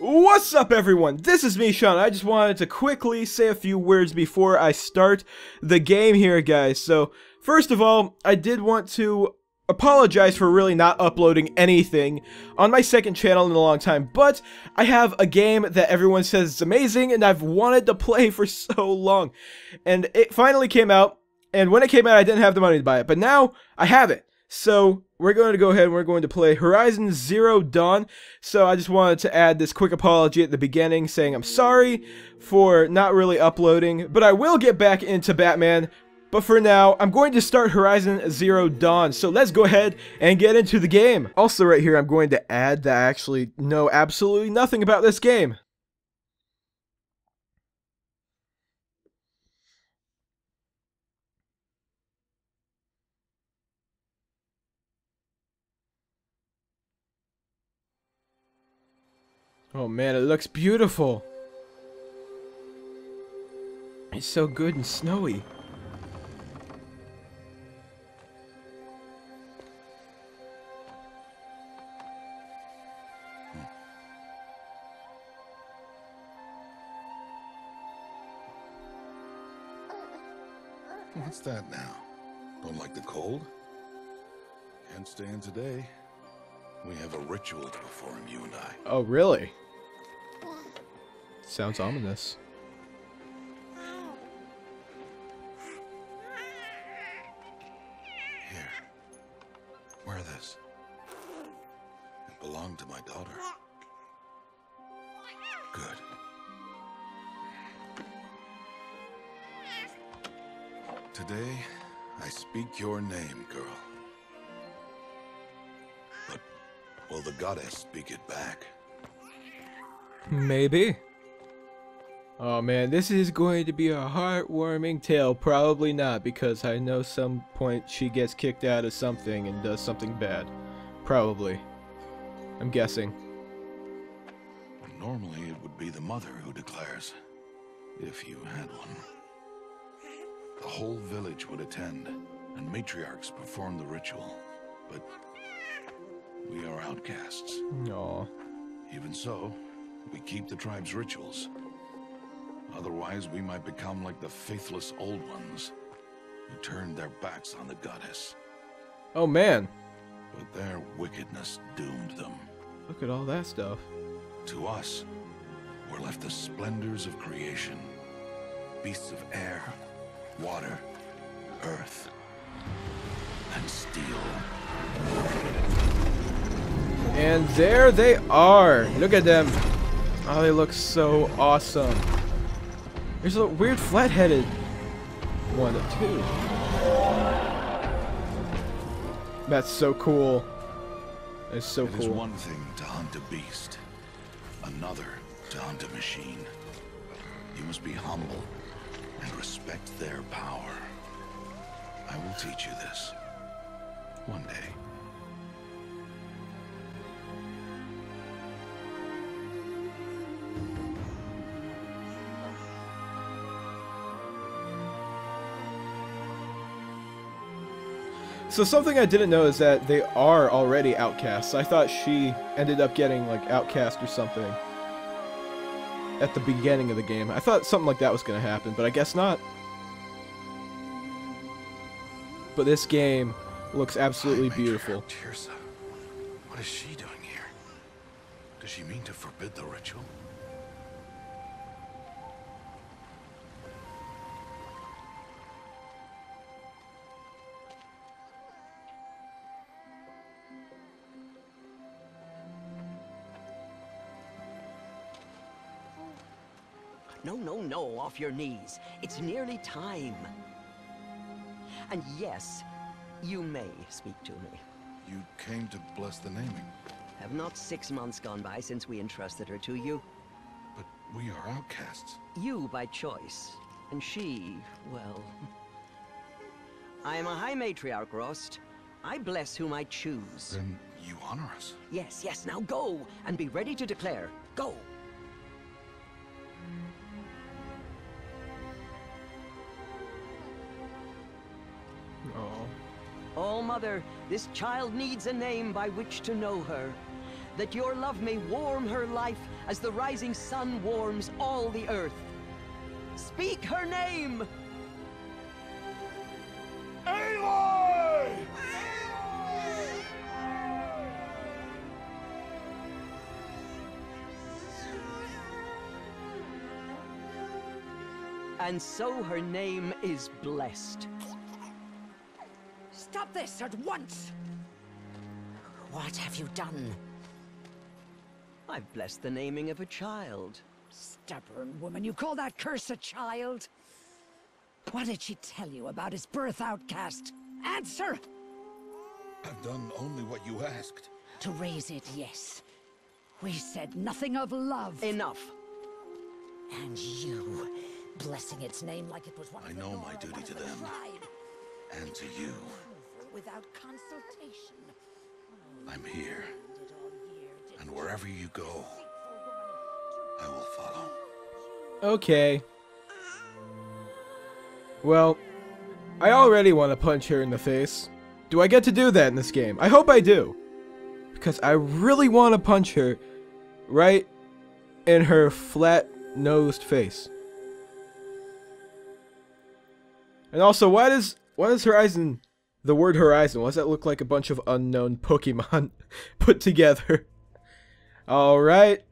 What's up, everyone? This is me, Sean. I just wanted to quickly say a few words before I start the game here, guys. So, first of all, I did want to apologize for really not uploading anything on my second channel in a long time, but I have a game that everyone says is amazing and I've wanted to play for so long. And it finally came out, and when it came out, I didn't have the money to buy it, but now I have it. So we're going to go ahead and we're going to play Horizon Zero Dawn. So I just wanted to add this quick apology at the beginning saying I'm sorry for not really uploading, but I will get back into Batman. But for now, I'm going to start Horizon Zero Dawn. So let's go ahead and get into the game. Also right here, I'm going to add that I actually know absolutely nothing about this game. Oh man, it looks beautiful. It's so good and snowy. What's that now? Don't like the cold? Can't stay in today. We have a ritual to perform, you and I. Oh, really? Sounds ominous. Here. Wear this. It belonged to my daughter. Good. Today, I speak your name, girl. But will the goddess speak it back? Maybe. Oh man, this is going to be a heartwarming tale. Probably not, because I know some point she gets kicked out of something and does something bad. Probably. I'm guessing. Normally, it would be the mother who declares, if you had one. The whole village would attend, and matriarchs perform the ritual, but we are outcasts. No. Even so, we keep the tribe's rituals. Otherwise, we might become like the faithless old ones who turned their backs on the goddess. Oh, man. But their wickedness doomed them. Look at all that stuff. To us, we're left the splendors of creation, beasts of air, water, earth, and steel. And there they are. Look at them. Oh, they look so awesome. There's a weird flat-headed one, too. That's so cool. It's so cool. It is one thing to hunt a beast, another to hunt a machine. You must be humble and respect their power. I will teach you this one day. So something I didn't know is that they are already outcasts. I thought she ended up getting like outcast or something at the beginning of the game. I thought something like that was going to happen, but I guess not. But this game looks absolutely beautiful. Tirsa. What is she doing here? Does she mean to forbid the ritual? No, no, no, off your knees. It's nearly time. And yes, you may speak to me. You came to bless the naming. Have not 6 months gone by since we entrusted her to you? But we are outcasts. You by choice. And she, well... I am a high matriarch, Rost. I bless whom I choose. Then you honor us. Yes, yes, now go and be ready to declare. Go! All mother, this child needs a name by which to know her. that your love may warm her life as the rising sun warms all the earth. Speak her name! Aloy! And so her name is blessed. Stop this at once! What have you done? I've blessed the naming of a child. Stubborn woman, you call that curse a child? What did she tell you about his birth, outcast? Answer! I've done only what you asked. To raise it, yes. We said nothing of love. Enough. And you, blessing its name like it was one of the... I know my duty to them. And to you. Without consultation. I'm here. And wherever you go, I will follow. Okay. Well, I already want to punch her in the face. Do I get to do that in this game? I hope I do. Because I really want to punch her right in her flat-nosed face. And also, why does Horizon... the word Horizon, why does that look like a bunch of unknown Pokemon put together? Alright.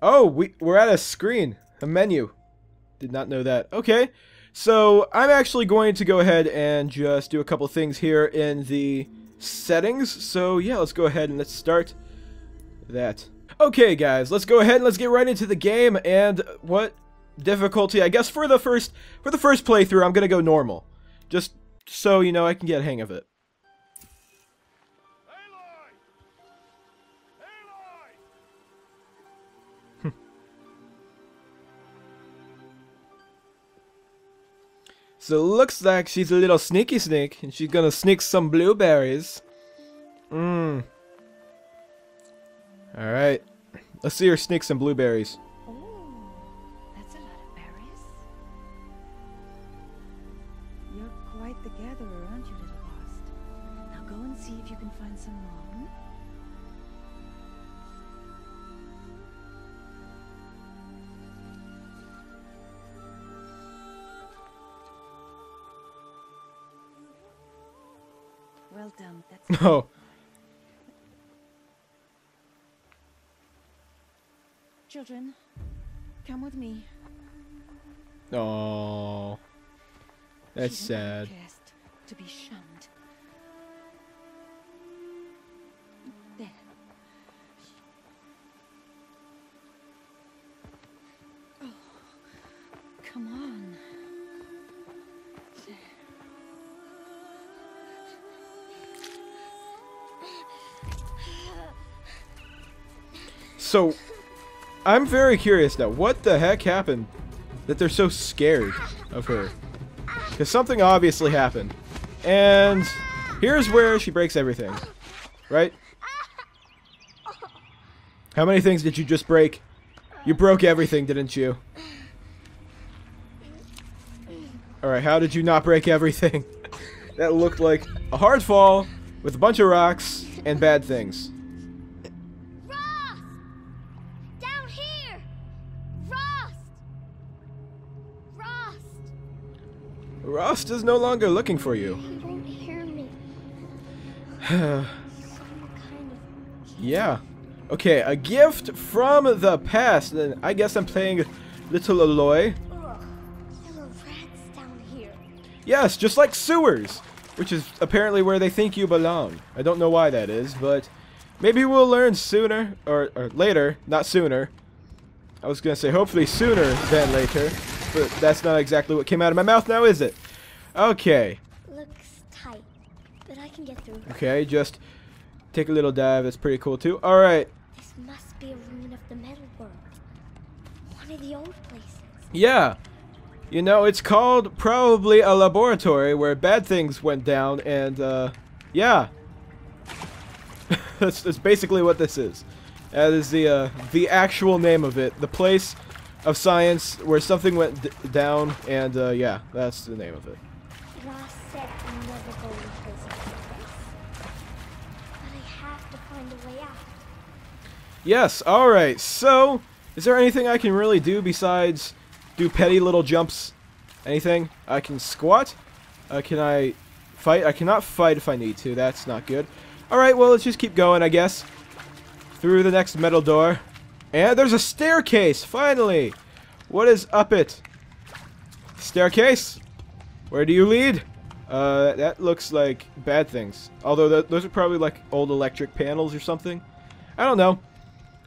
Oh, we're at a screen. A menu. Did not know that. Okay. So, I'm actually going to go ahead and just do a couple things here in the settings. So, yeah, let's go ahead and let's start that. Okay, guys, let's go ahead and let's get right into the game. And what difficulty? I guess for the first playthrough, I'm going to go normal. Just so, you know, I can get a hang of it. Aloy! Aloy! So it looks like she's a little sneaky snake, and she's gonna sneak some blueberries. Mmm. Alright. Let's see her sneak some blueberries. Well done. That's oh. Children, come with me. Oh, that's sad. To be shunned. There. Oh, come on. So, I'm very curious now, what the heck happened that they're so scared of her? Because something obviously happened. And here's where she breaks everything, right? How many things did you just break? You broke everything, didn't you? Alright, how did you not break everything? That looked like a hard fall with a bunch of rocks and bad things. Rost is no longer looking for you. He won't hear me. Yeah. Okay, a gift from the past. Then I guess I'm playing Little Aloy. There are rats down here. Yes, just like sewers, which is apparently where they think you belong. I don't know why that is, but maybe we'll learn sooner or later. Not sooner. I was gonna say hopefully sooner than later. But that's not exactly what came out of my mouth now, is it? Okay. Looks tight, but I can get through. Okay, just take a little dive. That's pretty cool too. All right. This must be a ruin of the metal world. One of the old places. Yeah. You know, it's called probably a laboratory where bad things went down, and yeah. that's basically what this is. That is the actual name of it. The place of science where something went down, and yeah, that's the name of it. Ross said we never go to prison, but I have to find a way out. Yes, alright, so, is there anything I can really do besides do petty little jumps? Anything? I can squat? Can I fight? I cannot fight if I need to, that's not good. Alright, well, let's just keep going, I guess. Through the next metal door. And there's a staircase, finally! What is up it? Staircase? Where do you lead? That looks like bad things. Although, those are probably like old electric panels or something. I don't know.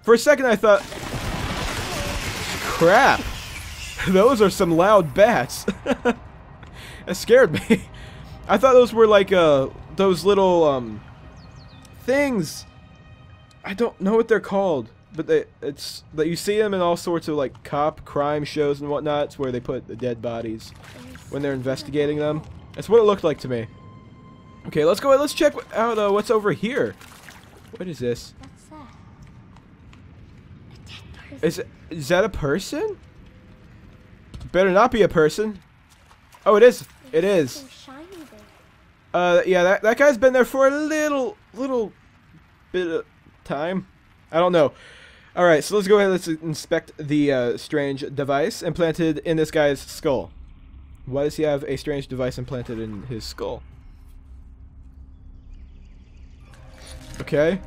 For a second I thought... Crap! Those are some loud bats. That scared me. I thought those were like, those little, things. I don't know what they're called. But it's that you see them in all sorts of like cop crime shows and whatnot. It's where they put the dead bodies when they're investigating them. That's what it looked like to me. Okay, let's go. Let's check out what's over here. What is this? What's that? Is that a person? Better not be a person. Oh, it is. It is. Yeah, that guy's been there for a little bit of time. I don't know. Alright, so let's go ahead. Let's inspect the strange device implanted in this guy's skull. Why does he have a strange device implanted in his skull? Okay.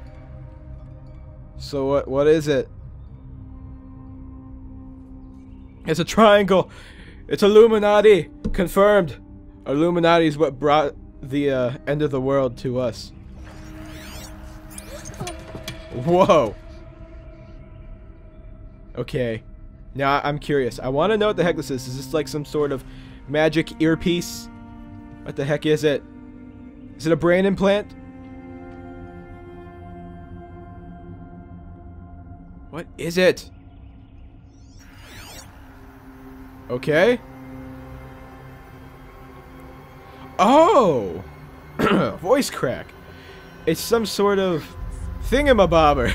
So what is it? It's a triangle. It's Illuminati. Confirmed. Illuminati is what brought the end of the world to us. Whoa. Okay. Now I'm curious. I want to know what the heck this is. Is this like some sort of magic earpiece? What the heck is it? Is it a brain implant? What is it? Okay. Oh! Voice crack. It's some sort of thingamabobber,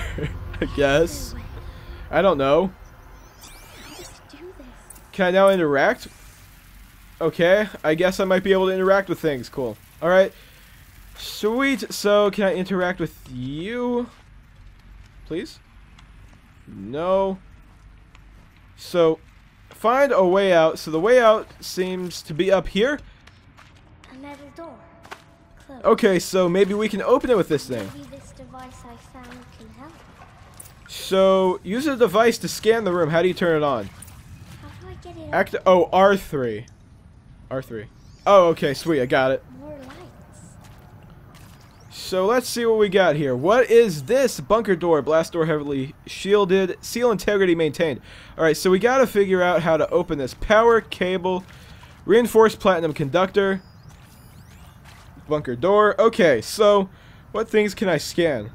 I guess. I don't know. Can I now interact? Okay, I guess I might be able to interact with things. Cool. Alright. Sweet. So, can I interact with you? Please? No. So, find a way out. So, the way out seems to be up here. Another door. Close. Okay, so maybe we can open it with this thing. Maybe this device I found can help. So, use a device to scan the room. How do you turn it on? How do I get it on? Oh, R3. R3. Oh, okay, sweet. I got it. More lights. So let's see what we got here. What is this? Bunker door. Blast door heavily shielded. Seal integrity maintained. Alright, so we gotta figure out how to open this. Power cable. Reinforced platinum conductor. Bunker door. Okay, so what things can I scan?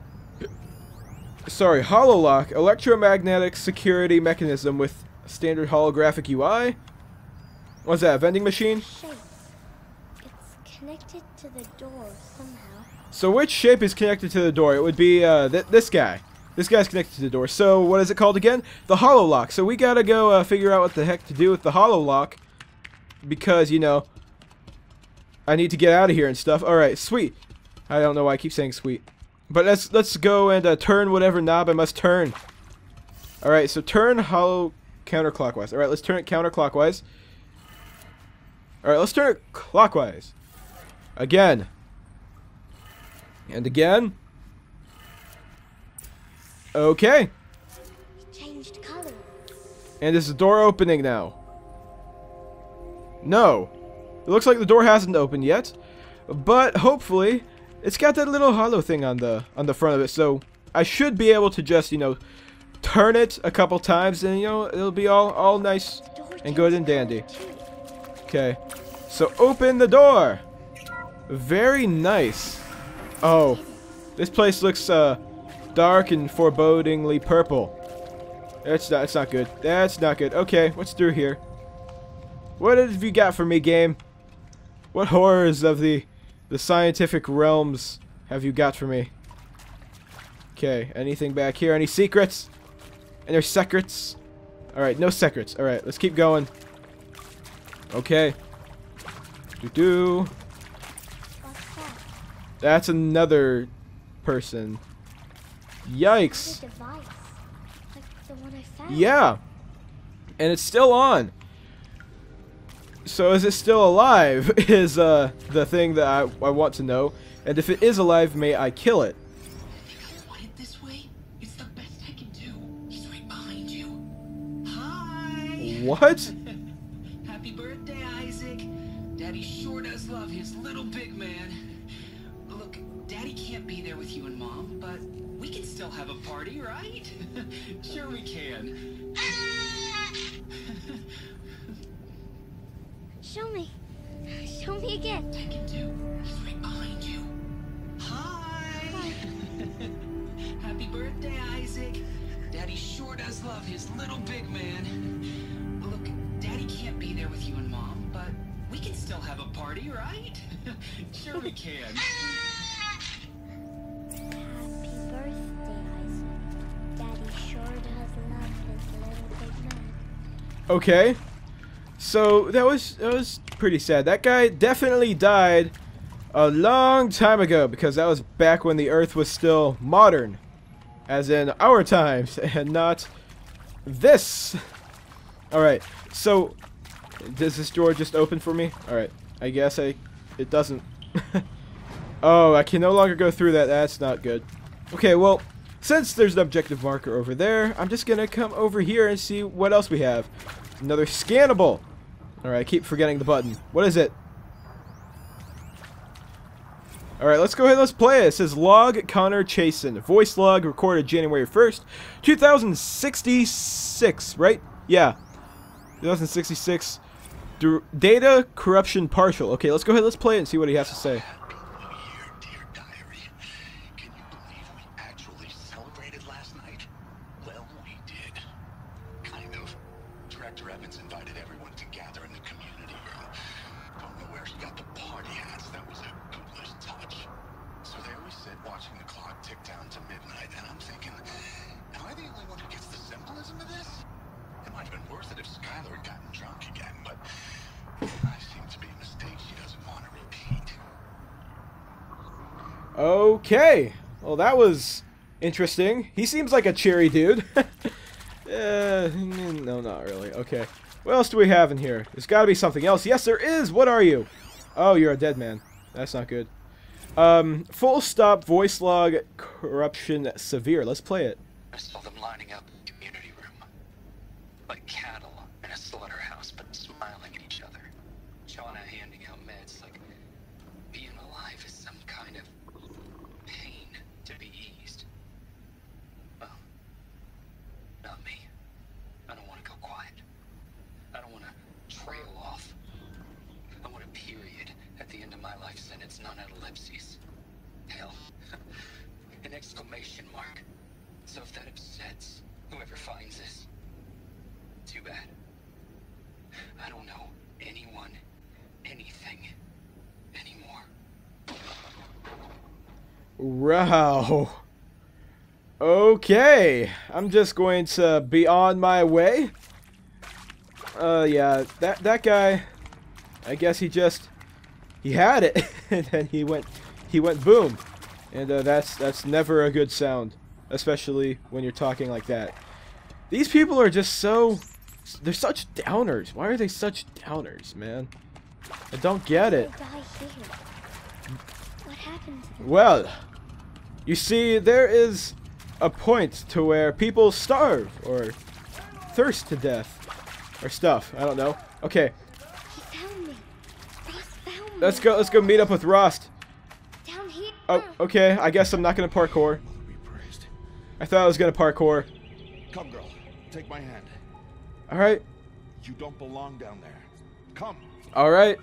Sorry, hololock. Electromagnetic security mechanism with standard holographic UI. What's that, a vending machine? Shape. It's connected to the door somehow. So which shape is connected to the door? It would be this guy. This guy's connected to the door. So what is it called again? The hololock. So we gotta go figure out what the heck to do with the hololock. Because, you know, I need to get out of here and stuff. Alright, sweet. I don't know why I keep saying sweet. But let's go and turn whatever knob I must turn. Alright, so turn hollow counterclockwise. Alright, let's turn it counterclockwise. Alright, let's turn it clockwise. Again. And again. Okay. Changed color. And is the door opening now? No. It looks like the door hasn't opened yet. But hopefully, it's got that little hollow thing on the front of it. So I should be able to just, you know, turn it a couple times and, you know, it'll be all nice and good and dandy. Okay, so open the door. Very nice. Oh, this place looks dark and forebodingly purple. That's not good. That's not good. Okay, what's through here? What have you got for me, game? What horrors of the scientific realms have you got for me? Okay, anything back here? Any secrets? And there's secrets. All right, no secrets. All right, let's keep going. Okay. That's another person. Yikes. one I found. Yeah. And it's still on. So is it still alive is the thing that I want to know. And if it is alive, may I kill it? I think I wanted this way. It's the best I can do. He's right behind you. Hi. What? Happy birthday, Isaac. Daddy sure does love his little big man. Look, Daddy can't be there with you and Mom, but we can still have a party, right? Sure we can. Show me. Show me again. I can do. He's right behind you. Hi. Hi. Happy birthday, Isaac. Daddy sure does love his little big man. Look, Daddy can't be there with you and Mom, but we can still have a party, right? Sure we can. Okay, so that was pretty sad. That guy definitely died a long time ago, because that was back when the Earth was still modern, as in our times, and not this. All right, so does this door just open for me? All right, I guess it doesn't. Oh, I can no longer go through that. That's not good. Okay, well, since there's an objective marker over there, I'm just gonna come over here and see what else we have. Another scannable. Alright, I keep forgetting the button. What is it? Alright, let's go ahead and let's play it. It says Log Connor Chasen. Voice log recorded January 1st, 2066, right? Yeah. 2066. Data corruption partial. Okay, let's go ahead, let's play it and see what he has to say. Okay, well that was interesting. He seems like a cheery dude. No, not really. Okay, what else do we have in here? There's got to be something else. Yes, there is. What are you? Oh, you're a dead man. That's not good. Full stop voice log corruption severe. Let's play it. I saw them lining up in the community room, like cattle in a slaughterhouse, but smiling at each other. Shauna handing out meds like being alive is some kind of to be eased. Well, not me. I don't want to go quiet. I don't want to trail off. I want a period at the end of my life sentence, not an ellipsis. Hell, an exclamation mark. So if that upsets whoever finds this, too bad. I don't know anyone, anything, anymore. Wow. Okay. I'm just going to be on my way. Yeah, that guy, I guess he had it and then he went boom. And that's never a good sound, especially when you're talking like that. These people are just they're such downers. Why are they such downers, man? I don't get it. What happened? Well, you see, there is a point to where people starve or thirst to death or stuff. I don't know. Okay. He found me. Rost found me. Let's go meet up with Rost. Down here. Oh, okay. I guess I'm not gonna parkour. I thought I was gonna parkour. Come, girl. Take my hand. All right. You don't belong down there. Come. All right.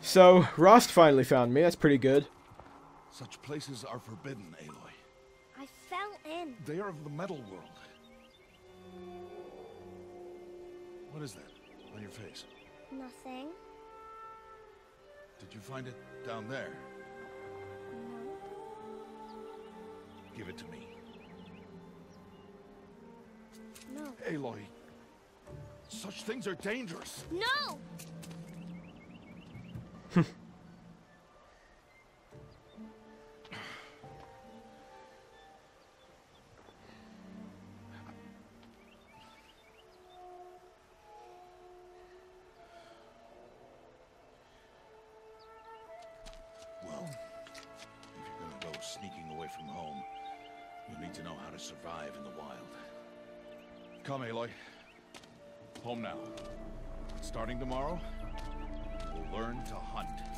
So Rost finally found me. That's pretty good. Such places are forbidden, Aloy. I fell in. They are of the metal world. What is that on your face? Nothing. Did you find it down there? No. Give it to me. No. Aloy, such things are dangerous. No! well, if you're gonna go sneaking away from home, you'll need to know how to survive in the wild. Come, Aloy. Home now. Starting tomorrow, we'll learn to hunt.